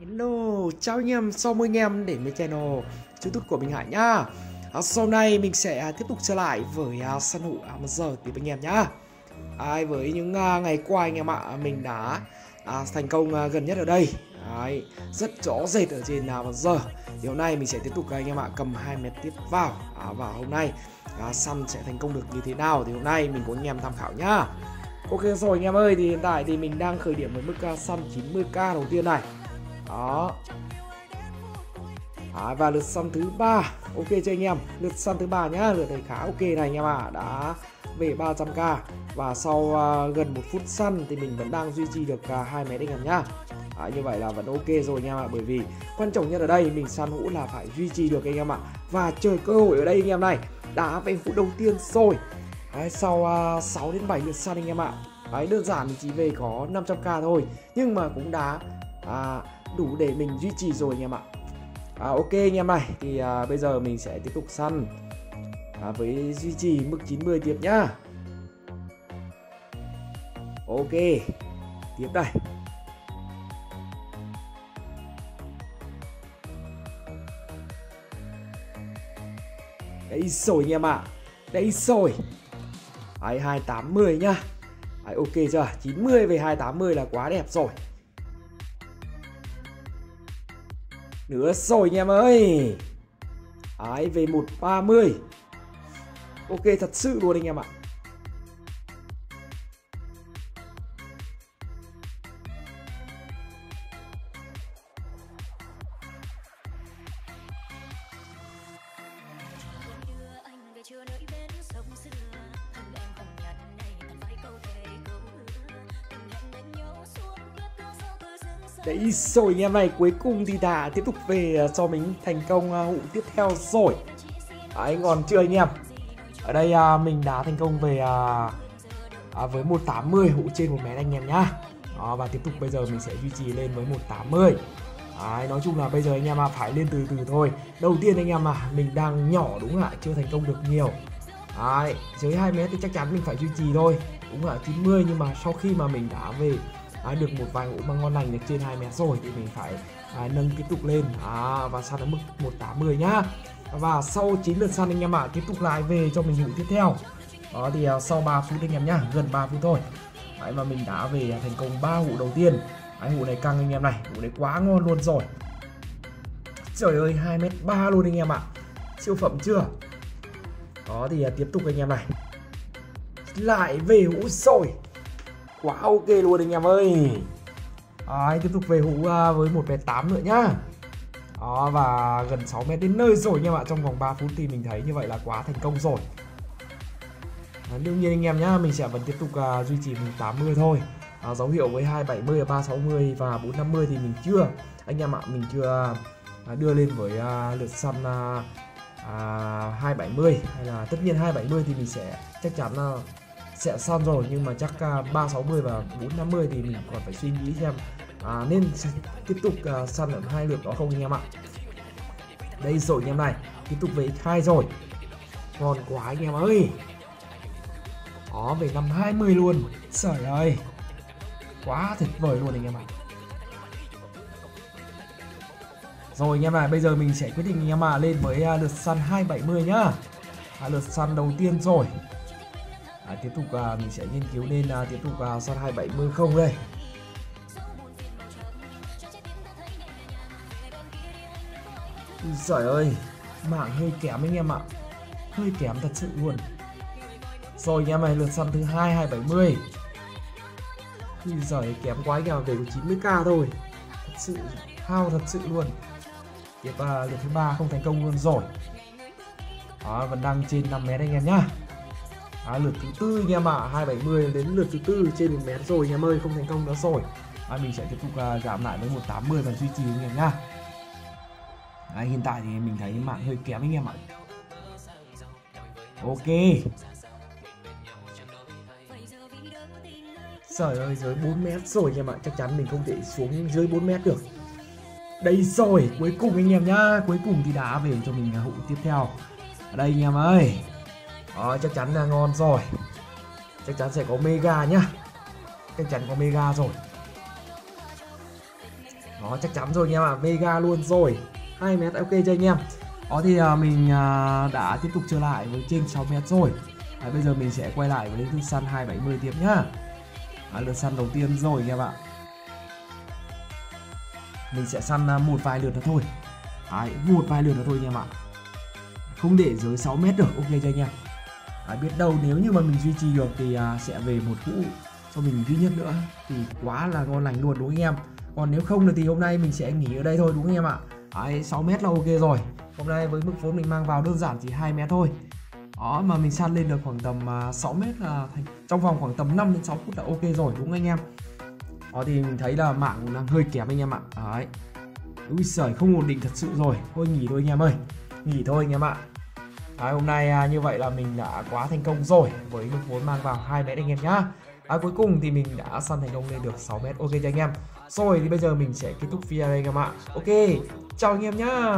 Hello, chào anh em, chào mừng anh em đến với channel YouTube của Minh Hải nhá. Sau này mình sẽ tiếp tục trở lại với săn hũ Amazon tiếp anh em nhá. Với những ngày qua anh em ạ, mình đã thành công gần nhất ở đây. Rất rõ rệt ở trên Amazon. Điều này mình sẽ tiếp tục anh em ạ, cầm 2 mét tiếp vào. Và hôm nay săn sẽ thành công được như thế nào thì hôm nay mình có anh em tham khảo nhá. Ok rồi anh em ơi, thì hiện tại thì mình đang khởi điểm với mức săn 90k đầu tiên này. Đó. Và lượt săn thứ 3. Ok cho anh em, lượt săn thứ 3 nhá, lượt này khá ok này anh em ạ, đã về 300k và sau gần 1 phút săn thì mình vẫn đang duy trì được 2 mét anh em nhá. Như vậy là vẫn ok rồi anh em ạ, bởi vì quan trọng nhất ở đây mình săn hũ là phải duy trì được anh em ạ. Và chờ cơ hội ở đây anh em này, đã về hũ đầu tiên rồi. Sau 6 đến 7 lượt săn anh em ạ. Đơn giản mình chỉ về có 500k thôi, nhưng mà cũng đã đủ để mình duy trì rồi anh em ạ. Ok anh em này, thì bây giờ mình sẽ tiếp tục săn với duy trì mức 90 tiếp nhá. Ok, tiếp đây. Đấy rồi anh em ạ, đấy rồi. 280 nhá. Ok chưa, 90 về 280 là quá đẹp rồi. Nữa rồi anh em ơi. Về 130. Ok thật sự luôn anh em ạ. Đấy rồi anh em này, cuối cùng thì đã tiếp tục về cho mình thành công hũ tiếp theo rồi. Ngon chưa anh em. Ở đây mình đã thành công về với 180 hũ trên 1 mét anh em nhá. Và tiếp tục bây giờ mình sẽ duy trì lên với 180. Nói chung là bây giờ anh em phải lên từ từ thôi. Đầu tiên anh em mình đang nhỏ đúng không ạ, chưa thành công được nhiều. Dưới 2 mét thì chắc chắn mình phải duy trì thôi. Đúng là 90, nhưng mà sau khi mà mình đã về được một vài hũ mà ngon lành được trên 2 mét rồi thì mình phải nâng tiếp tục lên và săn ở mức 180 nhá. Và sau 9 lượt săn anh em ạ, tiếp tục lại về cho mình hũ tiếp theo. Đó thì sau 3 phút anh em nhá, gần 3 phút thôi. Vậy mà mình đã về thành công 3 hũ đầu tiên. Hũ này căng anh em này, hũ này quá ngon luôn rồi. Trời ơi, 2m3 luôn anh em ạ. Siêu phẩm chưa. Đó thì tiếp tục anh em này. Lại về hũ rồi. Quá ok luôn anh em ơi. Tiếp tục về hũ với 1m8 nữa nhá. Và gần 6m đến nơi rồi anh em ạ. Trong vòng 3 phút thì mình thấy như vậy là quá thành công rồi. Đương nhiên anh em nhá, mình sẽ vẫn tiếp tục duy trì 80 thôi. Dấu hiệu với 270, 360 và 450 thì mình chưa, anh em ạ, mình chưa đưa lên với lượt săn 270. Hay là tất nhiên 270 thì mình sẽ chắc chắn là sẽ săn rồi, nhưng mà chắc 360 và 450 thì mình còn phải suy nghĩ xem nên tiếp tục săn ở 2 lượt đó không anh em ạ. Đây rồi anh em này, tiếp tục về X2 rồi. Ngon quá anh em ơi. Đó, về 520 luôn. Trời ơi, quá tuyệt vời luôn anh em ạ. Rồi anh em này, bây giờ mình sẽ quyết định anh em lên với lượt săn 270 nhá. Lượt săn đầu tiên rồi. Tiếp tục mình sẽ nghiên cứu nên tiếp tục săn 270 không đây. Trời ơi, mạng hơi kém anh em ạ, hơi kém thật sự luôn. Rồi anh em này, lượt săn thứ 2 270. Giời, kém quá anh em, về có 90k thôi. Thật sự, hao thật sự luôn. Tiếp lượt thứ 3 không thành công luôn rồi. Vẫn đang trên 5m anh em nhá. Lượt thứ 4 anh em ạ, 270 đến lượt thứ 4 trên 1 mét rồi anh em ơi, không thành công nữa rồi. Mình sẽ tiếp tục giảm lại với 180 và duy trì anh em nhá. Hiện tại thì mình thấy mạng hơi kém anh em ạ. Ok. Trời ơi, dưới 4 mét rồi anh em ạ, chắc chắn mình không thể xuống dưới 4 mét được. Đây rồi, cuối cùng anh em nhá, cuối cùng thì đã về cho mình hũ tiếp theo. Ở đây anh em ơi. Chắc chắn là ngon rồi. Chắc chắn sẽ có mega nhá. Chắc chắn có mega rồi. Đó, chắc chắn rồi anh em ạ, Vega luôn rồi. 2m ok cho anh em. Đó thì mình đã tiếp tục trở lại với trên 6m rồi. Bây giờ mình sẽ quay lại với lượt săn 270 tiếp nhá. Lượt săn đầu tiên rồi anh em ạ. Mình sẽ săn một vài lượt nữa thôi. Đấy, một vài lượt nữa thôi anh em ạ. Không để dưới 6m được, ok cho anh em. Biết đâu nếu như mà mình duy trì được thì sẽ về một cũ cho mình duy nhất nữa thì quá là ngon lành luôn, đúng không anh em? Còn nếu không thì hôm nay mình sẽ nghỉ ở đây thôi, đúng không anh em ạ? 6m là ok rồi. Hôm nay với mức vốn mình mang vào đơn giản chỉ 2m thôi. Đó, mà mình săn lên được khoảng tầm 6m là trong vòng khoảng tầm 5 đến 6 phút là ok rồi, đúng không anh em? Đó thì mình thấy là mạng cũng đang hơi kém anh em ạ. Đấy. Úi giời, không ổn định thật sự rồi. Thôi nghỉ thôi anh em ơi. Nghỉ thôi anh em ạ. Đấy, hôm nay như vậy là mình đã quá thành công rồi với mức vốn mang vào 2m anh em nhá. Cuối cùng thì mình đã săn thành công lên được 6m, ok cho anh em. Rồi thì bây giờ mình sẽ kết thúc video đây các bạn. Ok, chào anh em nhá.